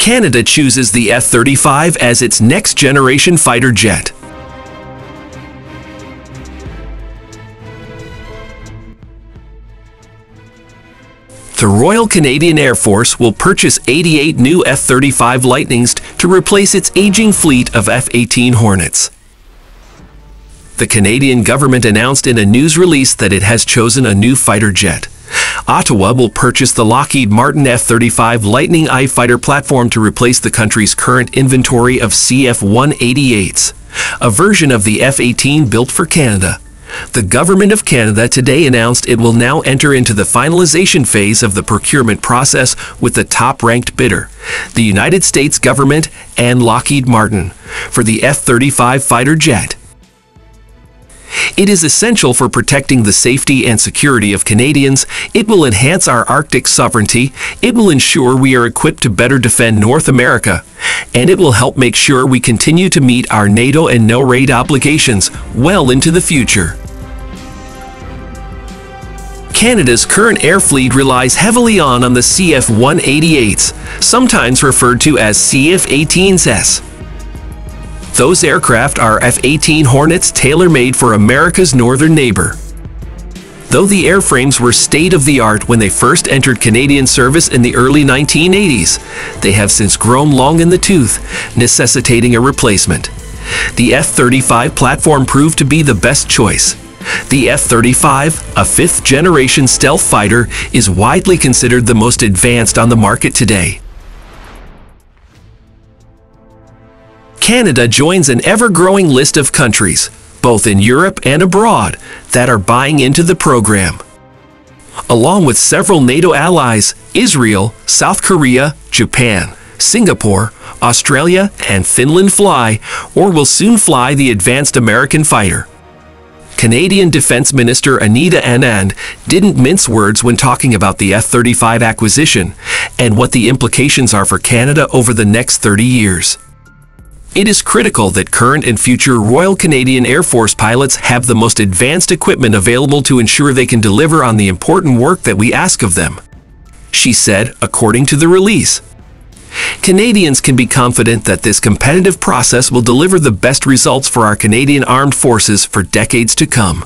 Canada chooses the F-35 as its next-generation fighter jet. The Royal Canadian Air Force will purchase 88 new F-35 Lightnings to replace its aging fleet of F-18 Hornets. The Canadian government announced in a news release that it has chosen a new fighter jet. Ottawa will purchase the Lockheed Martin F-35 Lightning II fighter platform to replace the country's current inventory of CF-188s, a version of the F-18 built for Canada. The Government of Canada today announced it will now enter into the finalization phase of the procurement process with the top-ranked bidder, the United States government and Lockheed Martin, for the F-35 fighter jet. It is essential for protecting the safety and security of Canadians. It will enhance our Arctic sovereignty. It will ensure we are equipped to better defend North America. And it will help make sure we continue to meet our NATO and NORAD obligations well into the future. Canada's current air fleet relies heavily on the CF-188s, sometimes referred to as CF-18s. Those aircraft are F-18 Hornets tailor-made for America's northern neighbor. Though the airframes were state-of-the-art when they first entered Canadian service in the early 1980s, they have since grown long in the tooth, necessitating a replacement. The F-35 platform proved to be the best choice. The F-35, a fifth-generation stealth fighter, is widely considered the most advanced on the market today. Canada joins an ever-growing list of countries, both in Europe and abroad, that are buying into the program. Along with several NATO allies, Israel, South Korea, Japan, Singapore, Australia, and Finland fly, or will soon fly the advanced American fighter. Canadian Defence Minister Anita Anand didn't mince words when talking about the F-35 acquisition and what the implications are for Canada over the next 30 years. It is critical that current and future Royal Canadian Air Force pilots have the most advanced equipment available to ensure they can deliver on the important work that we ask of them, she said, according to the release. Canadians can be confident that this competitive process will deliver the best results for our Canadian Armed Forces for decades to come.